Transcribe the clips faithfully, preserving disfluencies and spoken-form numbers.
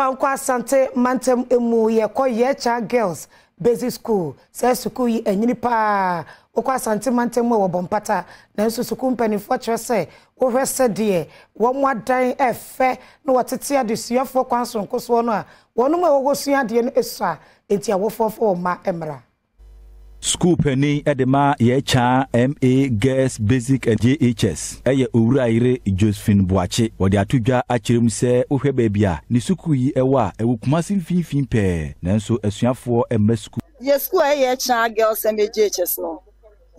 fankwa sante mantem emu ye ko Yaa Achiaa Girls Basic School se suku yi enyini pa okwa sante mantem wo bompata na nso suku mpanifo kire se wo hwese de wo mwadan efe na wotete adesuyafo kwanso nkoso no a wonu ma wo gosuade no esua enti awofofo ma emra School penny edema Yaa Achiaa M A Girls Basic and J H S eye owura ire Josephine Boache wodi atudwa akirem se ohwe baabia ni suku yi ewa ewu Kumasi mfimfim pe nanso asuafo ema school ye school Yaa Achiaa Girls M A J H S no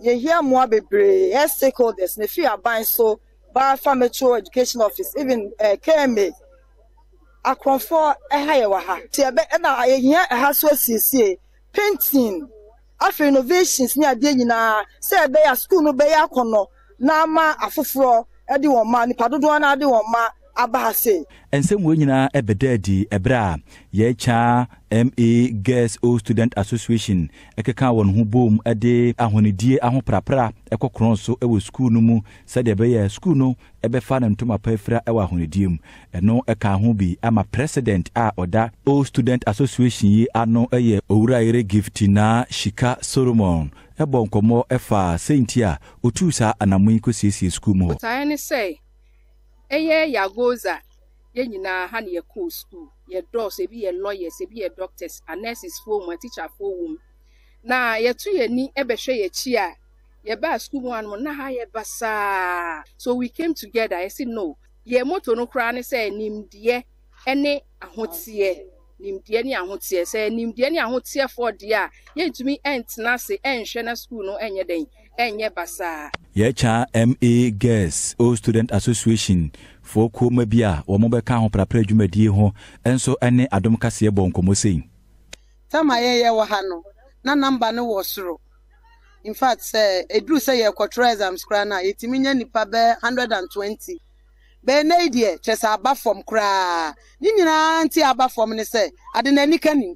ye hear more bebre ye stakeholders ne fi aban so ba family education office even uh, K M A akonfo eha ye wa ha te be na ye hia eha so asiesie painting after innovations near Dina, said they are school no bear cono, Nama, a fufro, a do one man, Paduana, do one ma, Abase. And some winner a bedadi, a bra, Yaa Achiaa M A Girls O Student Association, a cacawan who boom a day, a honey dear, a hopra, a cockronso, a school no more, said a bear school no, a befanum to my perfra, our honeydium, and no a can who be, I'm a president, ah, or that O Student Association ye are no a year, Uraire Giftina, Shika Solomon, a boncomo, a far, Saintia, Utusa, and a minko sisi school more. What I say, a year yagoza. Ye na hani ye cool school, ye doors, ye be a lawyer, ye be a doctors, a nurses for my teacher for whom. Na ye two ye ni ebe she ye chia, ye ba school one mo na ha ye basa. So we came together, I said no. Ye moto no krani say nim die ene ahotie. Nim die ni ahotie say nim die ni ahotie for dia. Ye to me ent na say en shena school no enye den. Enye basa. Yaa Achiaa M A Girls O Student Association for Kuma Bia or Mobile Can Prapre Jumediho and so any Adam Cassia Boncomo saying. Tamaye Wahano, na number no was through. In fact, say a do say a quatrism scrana, eighty million nipabe, hundred and twenty. Benadier, chess above from cra. Nina anti above from say, I didn't any canning.